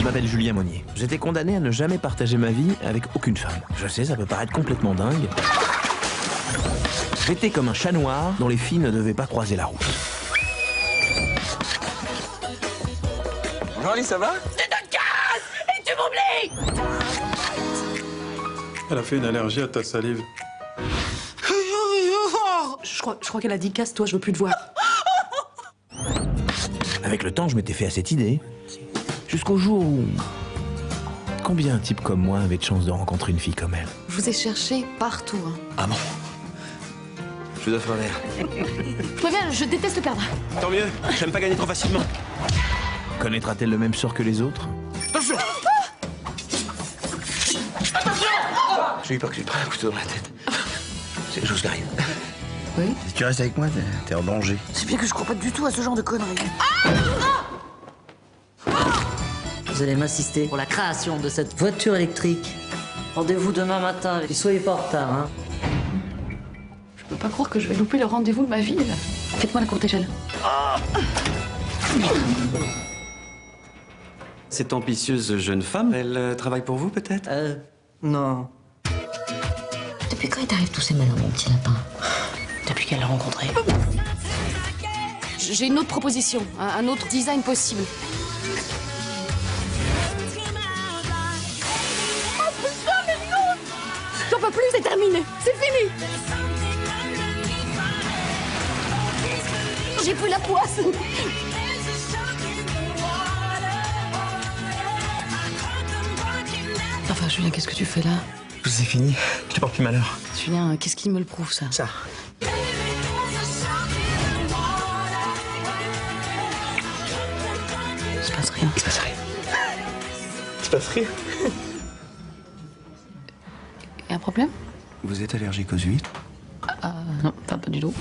Je m'appelle Julien Monnier. J'étais condamné à ne jamais partager ma vie avec aucune femme. Je sais, ça peut paraître complètement dingue. J'étais comme un chat noir dont les filles ne devaient pas croiser la route. Bonjour Lily, ça va? Tu te casses et tu m'oublies! Elle a fait une allergie à ta salive. Je crois qu'elle a dit casse-toi, je veux plus te voir. Avec le temps, je m'étais fait à cette idée. Jusqu'au jour où... Combien un type comme moi avait de chance de rencontrer une fille comme elle? Je vous ai cherché partout. Hein. Ah bon? Je dois faire un air. Je préviens, je déteste perdre. Tant mieux, j'aime pas gagner trop facilement. Connaîtra-t-elle le même sort que les autres? Attention! Attention! J'ai eu peur que tu te prennes un couteau dans la tête. C'est chose qui arrive. Oui? Si tu restes avec moi, t'es en danger. C'est bien que je crois pas du tout à ce genre de conneries. Vous allez m'assister pour la création de cette voiture électrique. Rendez-vous demain matin, et soyez pas en retard, hein. Je peux pas croire que je vais louper le rendez-vous de ma vie. Faites-moi la courte échelle. Cette ambitieuse jeune femme, elle travaille pour vous, peut-être? Non. Depuis quand il t'arrive tous ces malheurs, mon petit lapin? Depuis qu'elle l'a rencontré. J'ai une autre proposition, un autre design possible. Oh putain, mais non! J'en peux plus, c'est terminé! C'est fini! J'ai plus la poisse! Enfin, Julien, qu'est-ce que tu fais là? Tout c'est fini, je te porte plus malheur. Julien, qu'est-ce qui me le prouve, ça? Ça. Il se passe rien. Il se passe rien. Il se passe rien. Il y a un problème? Vous êtes allergique aux huîtres? Non, pas du tout.